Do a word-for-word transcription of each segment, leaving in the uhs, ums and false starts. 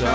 In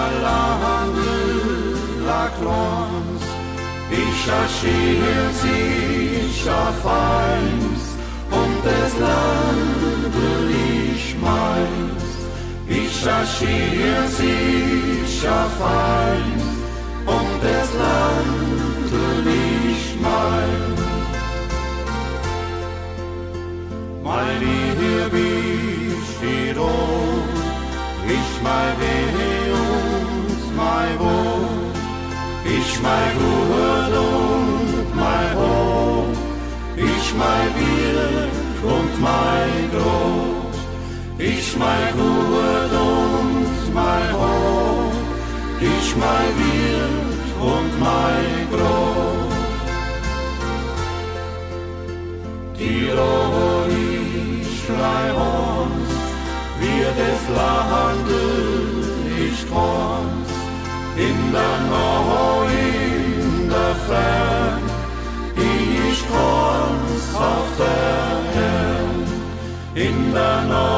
der Nord